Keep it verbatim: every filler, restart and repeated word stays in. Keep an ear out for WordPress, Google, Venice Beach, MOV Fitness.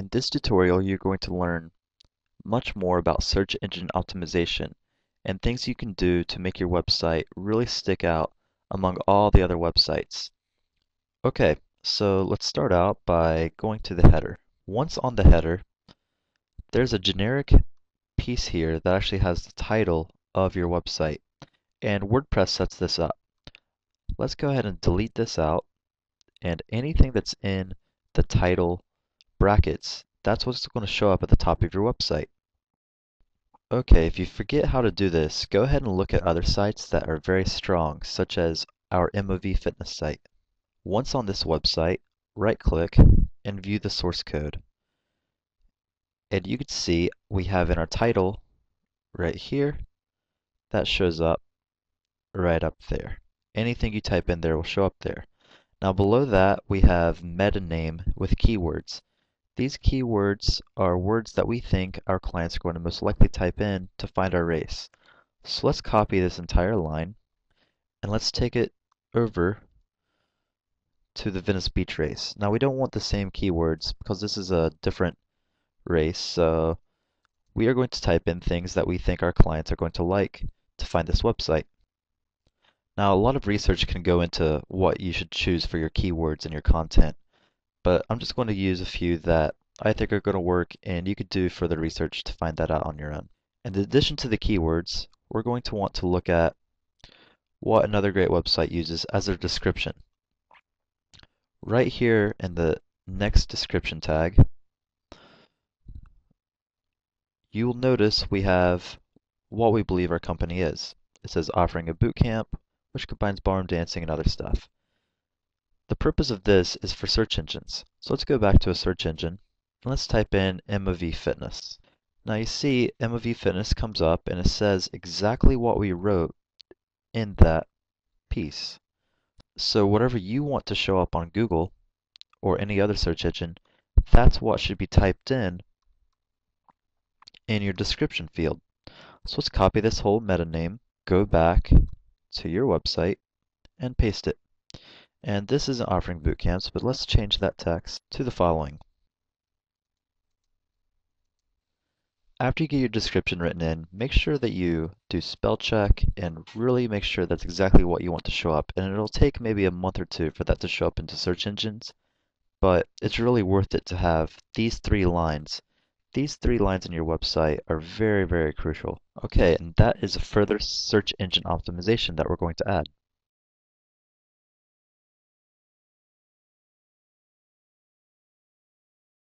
In this tutorial, you're going to learn much more about search engine optimization and things you can do to make your website really stick out among all the other websites. Okay, so let's start out by going to the header. Once on the header, there's a generic piece here that actually has the title of your website, and WordPress sets this up. Let's go ahead and delete this out, and anything that's in the title brackets, that's what's going to show up at the top of your website. Okay, if you forget how to do this, go ahead and look at other sites that are very strong, such as our M O V Fitness site. Once on this website, right-click and view the source code. And you can see we have in our title right here, that shows up right up there. Anything you type in there will show up there. Now below that, we have meta name with keywords. These keywords are words that we think our clients are going to most likely type in to find our race. So let's copy this entire line and let's take it over to the Venice Beach race. Now we don't want the same keywords because this is a different race, so we are going to type in things that we think our clients are going to like to find this website. Now a lot of research can go into what you should choose for your keywords and your content, but I'm just going to use a few that I think are going to work, and you could do further research to find that out on your own. In addition to the keywords, we're going to want to look at what another great website uses as their description. Right here in the next description tag, you will notice we have what we believe our company is. It says offering a boot camp, which combines ballroom dancing and other stuff. The purpose of this is for search engines. So let's go back to a search engine and let's type in M O V Fitness. Now you see M O V Fitness comes up and it says exactly what we wrote in that piece. So whatever you want to show up on Google or any other search engine, that's what should be typed in in your description field. So let's copy this whole meta name, go back to your website and paste it. And this isn't offering boot camps, but let's change that text to the following. After you get your description written in, make sure that you do spell check and really make sure that's exactly what you want to show up. And it'll take maybe a month or two for that to show up into search engines, but it's really worth it to have these three lines. These three lines in your website are very, very crucial. Okay, and that is a further search engine optimization that we're going to add.